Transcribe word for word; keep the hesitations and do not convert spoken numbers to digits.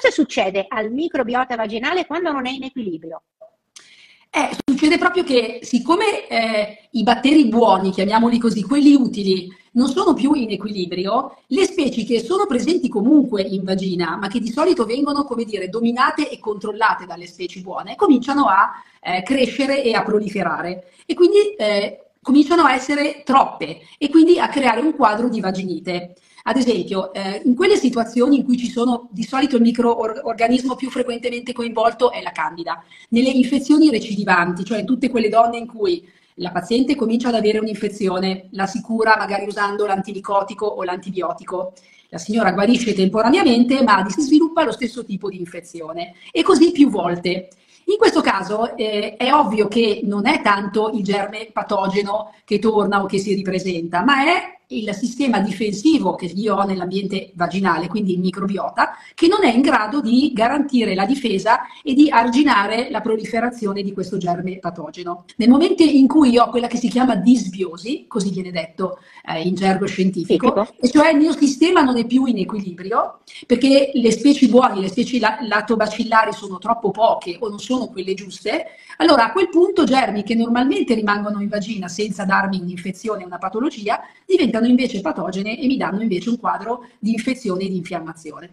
cosa succede al microbiota vaginale quando non è in equilibrio? Eh, succede proprio che siccome eh, i batteri buoni, chiamiamoli così, quelli utili, non sono più in equilibrio, le specie che sono presenti comunque in vagina, ma che di solito vengono, come dire, dominate e controllate dalle specie buone, cominciano a eh, crescere e a proliferare. E quindi eh, cominciano a essere troppe e quindi a creare un quadro di vaginite. Ad esempio, eh, in quelle situazioni in cui ci sono, di solito il microorganismo più frequentemente coinvolto è la candida. Nelle infezioni recidivanti, cioè in tutte quelle donne in cui la paziente comincia ad avere un'infezione, la si cura magari usando l'antilicotico o l'antibiotico, la signora guarisce temporaneamente ma si sviluppa lo stesso tipo di infezione e così più volte. In questo caso eh, è ovvio che non è tanto il germe patogeno che torna o che si ripresenta, ma è il sistema difensivo che io ho nell'ambiente vaginale, quindi il microbiota, che non è in grado di garantire la difesa e di arginare la proliferazione di questo germe patogeno. Nel momento in cui io ho quella che si chiama disbiosi, così viene detto eh, in gergo scientifico, e cioè il mio sistema non è più in equilibrio, perché le specie buone, le specie lattobacillari sono troppo poche o non sono quelle giuste, allora a quel punto germi che normalmente rimangono in vagina senza darmi un'infezione o una patologia, diventano invece patogene e mi danno invece un quadro di infezione e di infiammazione.